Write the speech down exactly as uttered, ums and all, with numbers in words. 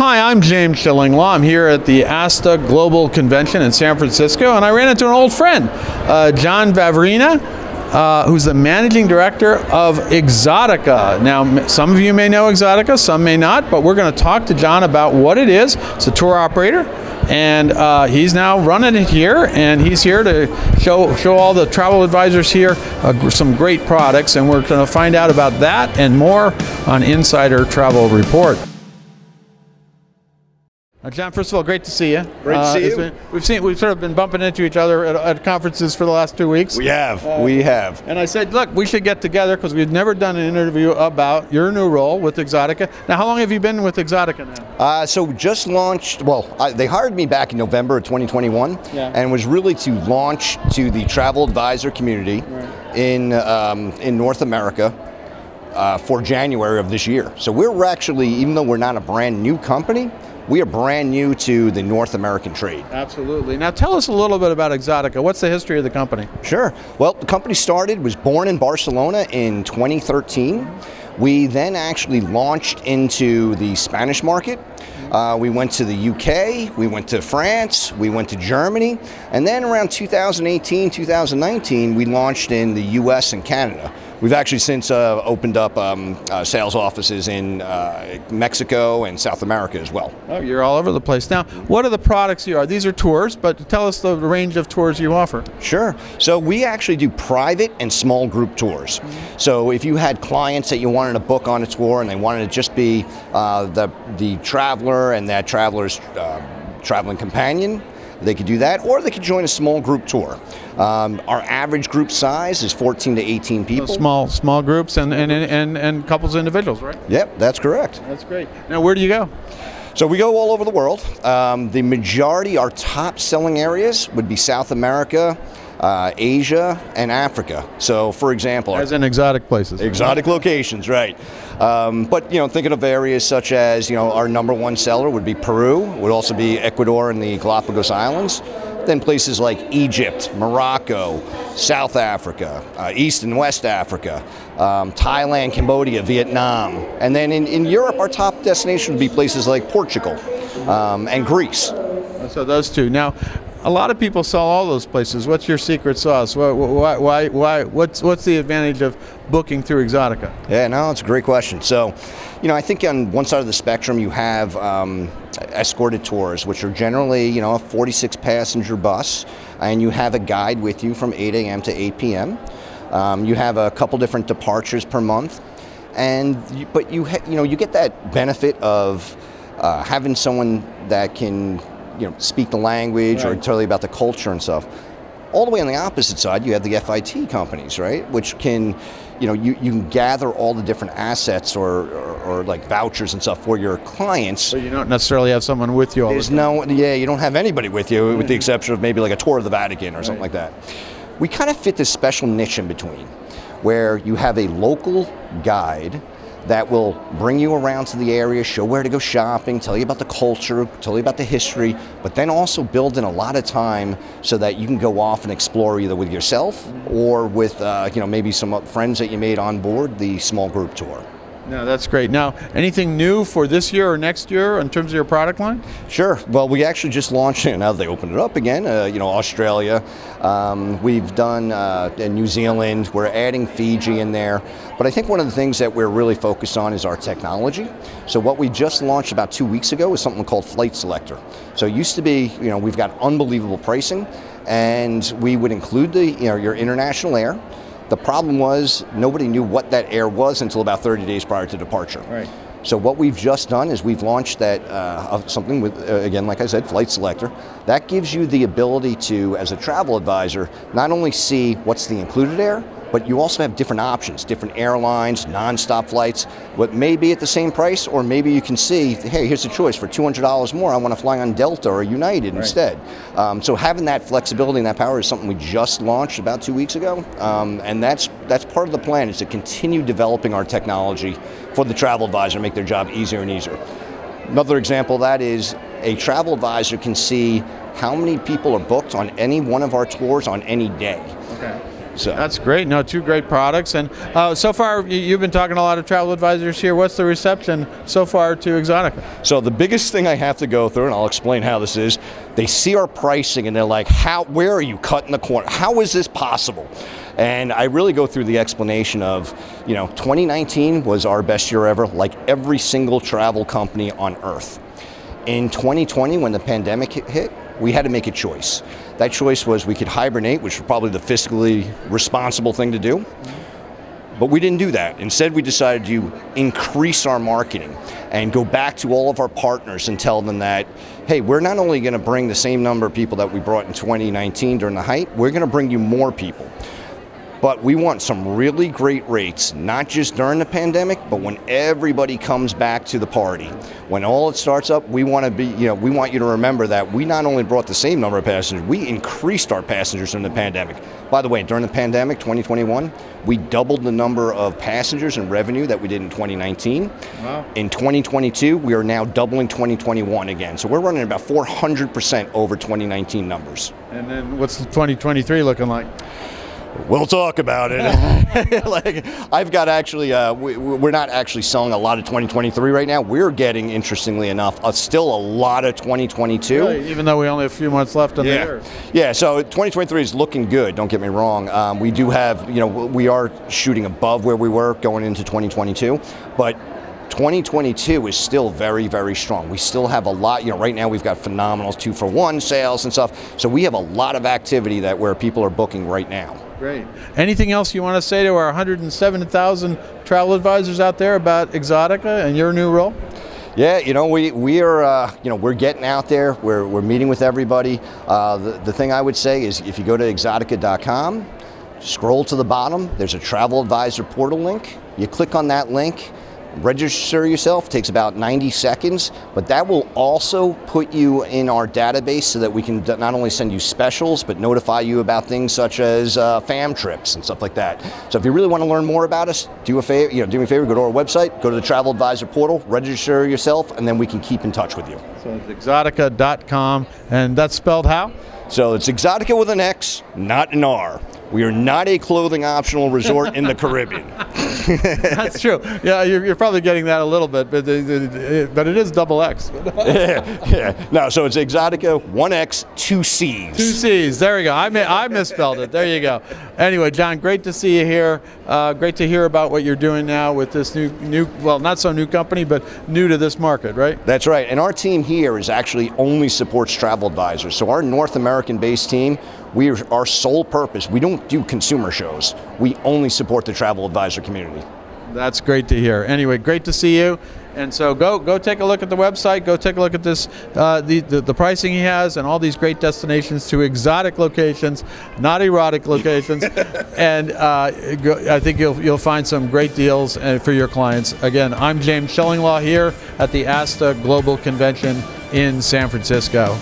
Hi, I'm James Shillinglaw. I'm here at the ASTA Global Convention in San Francisco, and I ran into an old friend, uh, John Vavrina, uh, who's the managing director of Exoticca. Now, some of you may know Exoticca, some may not, but we're going to talk to John about what it is. It's a tour operator, and uh, he's now running it here, and he's here to show, show all the travel advisors here uh, some great products, and we're going to find out about that and more on Insider Travel Report. Uh, John, first of all, great to see you. Great uh, to see you. Been, we've seen we've sort of been bumping into each other at, at conferences for the last two weeks. We have, uh, we have. And I said, look, we should get together because we've never done an interview about your new role with Exoticca. Now, how long have you been with Exoticca now? Uh, so just launched. Well, I, they hired me back in November of twenty twenty-one, yeah. And was really to launch to the travel advisor community, right, in um, in North America. Uh, for January of this year. So we're actually, even though we're not a brand new company, we are brand new to the North American trade. Absolutely. Now tell us a little bit about Exoticca. What's the history of the company? Sure. Well, the company started, was born in Barcelona in twenty thirteen. We then actually launched into the Spanish market. Uh, we went to the U K, we went to France, we went to Germany, and then around two thousand eighteen, two thousand nineteen, we launched in the U S and Canada. We've actually since uh, opened up um, uh, sales offices in uh, Mexico and South America as well. Oh, you're all over the place. Now, what are the products you are? These are tours, but tell us the range of tours you offer. Sure. So we actually do private and small group tours. Mm-hmm. So if you had clients that you wanted to book on a tour and they wanted to just be uh, the, the traveler and that traveler's uh, traveling companion, they could do that, or they could join a small group tour. Um, our average group size is fourteen to eighteen people. So small, small groups and, and, and, and couples, individuals, right? Yep, that's correct. That's great. Now, where do you go? So we go all over the world. Um, the majority, our top selling areas would be South America, Uh, Asia and Africa. So, for example, as in exotic places, exotic right? locations, right? Um, but you know, thinking of areas such as you know, our number one seller would be Peru, would also be Ecuador and the Galapagos Islands. Then places like Egypt, Morocco, South Africa, uh, East and West Africa, um, Thailand, Cambodia, Vietnam, and then in, in Europe, our top destination would be places like Portugal um, and Greece. So those two now. A lot of people sell all those places. What's your secret sauce? Why, why, why, why, what's, what's the advantage of booking through Exoticca? Yeah, no, it's a great question. So, you know, I think on one side of the spectrum you have um, escorted tours, which are generally, you know, a forty-six passenger bus, and you have a guide with you from eight A M to eight P M Um, you have a couple different departures per month, and you, but you, ha you know, you get that benefit of uh, having someone that can, you know, speak the language, right, or tell you about the culture and stuff. All the way on the opposite side, you have the F I T companies, right? Which can, you know, you, you can gather all the different assets or, or, or like vouchers and stuff for your clients. But you don't necessarily have someone with you all the time. There's no, yeah, you don't have anybody with you, yeah, with the exception of maybe like a tour of the Vatican or right, something like that. We kind of fit this special niche in between where you have a local guide that will bring you around to the area, show where to go shopping, tell you about the culture, tell you about the history, but then also build in a lot of time so that you can go off and explore either with yourself or with uh, you know, maybe some friends that you made on board the small group tour. No, that's great. Now, anything new for this year or next year in terms of your product line? Sure. Well, we actually just launched it. Now they opened it up again. Uh, you know, Australia. Um, we've done uh, in New Zealand. We're adding Fiji in there. But I think one of the things that we're really focused on is our technology. So what we just launched about two weeks ago is something called Flight Selector. So it used to be, you know, we've got unbelievable pricing, and we would include the, you know, your international air. The problem was nobody knew what that air was until about thirty days prior to departure. Right. So what we've just done is we've launched that uh, something with, uh, again, like I said, Flight Selector. That gives you the ability to, as a travel advisor, not only see what's the included air, but you also have different options, different airlines, non-stop flights, what may be at the same price, or maybe you can see, hey, here's a choice, for two hundred dollars more, I want to fly on Delta or United right, instead. Um, so having that flexibility and that power is something we just launched about two weeks ago, um, and that's, that's part of the plan, is to continue developing our technology for the travel advisor, make their job easier and easier. Another example of that is a travel advisor can see how many people are booked on any one of our tours on any day. Okay. So that's great. No, two great products. And uh, so far, you've been talking to a lot of travel advisors here. What's the reception so far to Exoticca? So the biggest thing I have to go through, and I'll explain how this is, they see our pricing and they're like, "How? Where are you cutting the corner? How is this possible?" And I really go through the explanation of, you know, twenty nineteen was our best year ever, like every single travel company on earth. In twenty twenty, when the pandemic hit, we had to make a choice. That choice was we could hibernate, which was probably the fiscally responsible thing to do, but we didn't do that. Instead, we decided to increase our marketing and go back to all of our partners and tell them that, hey, we're not only gonna bring the same number of people that we brought in twenty nineteen during the height, we're gonna bring you more people. But we want some really great rates, not just during the pandemic, but when everybody comes back to the party. When all it starts up, we want to be, you know, we want you to remember that we not only brought the same number of passengers, we increased our passengers in the pandemic. By the way, during the pandemic, twenty twenty-one, we doubled the number of passengers and revenue that we did in twenty nineteen. Wow. In twenty twenty-two, we are now doubling twenty twenty-one again. So we're running about four hundred percent over twenty nineteen numbers. And then what's twenty twenty-three looking like? We'll talk about it. Like, I've got actually, uh, we, we're not actually selling a lot of twenty twenty-three right now. We're getting, interestingly enough, uh, still a lot of twenty twenty-two. Really? Even though we only have a few months left in yeah. the year. Yeah, so twenty twenty-three is looking good, don't get me wrong. Um, we do have, you know, we are shooting above where we were going into twenty twenty-two, but twenty twenty-two is still very, very strong. We still have a lot, you know, right now we've got phenomenal two for one sales and stuff. So we have a lot of activity that where people are booking right now. Great. Anything else you want to say to our one hundred seven thousand travel advisors out there about Exoticca and your new role? Yeah, you know, we, we are, uh, you know, we're getting out there. We're, we're meeting with everybody. Uh, the, the thing I would say is if you go to Exoticca dot com, scroll to the bottom, there's a travel advisor portal link. You click on that link, register yourself, takes about ninety seconds, but that will also put you in our database so that we can not only send you specials, but notify you about things such as uh, fam trips and stuff like that. So if you really want to learn more about us, do a favor, you know, do me a favor, go to our website, go to the Travel Advisor portal, register yourself, and then we can keep in touch with you. So it's Exoticca dot com, and that's spelled how? So it's Exoticca with an X, not an R. We are not a clothing optional resort in the Caribbean. That's true. Yeah, you're, you're probably getting that a little bit, but but it is double X. yeah, yeah. No, so it's Exoticca, one X, two C's. Two C's. There you go. I I misspelled it. There you go. Anyway, John, great to see you here. Uh, great to hear about what you're doing now with this new new well, not so new company, but new to this market, right? That's right. And our team here is actually only supports travel advisors. So our North American-based team, we are our sole purpose. We don't do consumer shows. We only support the travel advisor community. That's great to hear. Anyway, great to see you. And so go go take a look at the website. Go take a look at this uh, the, the the pricing he has and all these great destinations to exotic locations, not erotic locations. And uh, go, I think you'll you'll find some great deals for your clients. Again, I'm James Shillinglaw here at the ASTA Global Convention in San Francisco.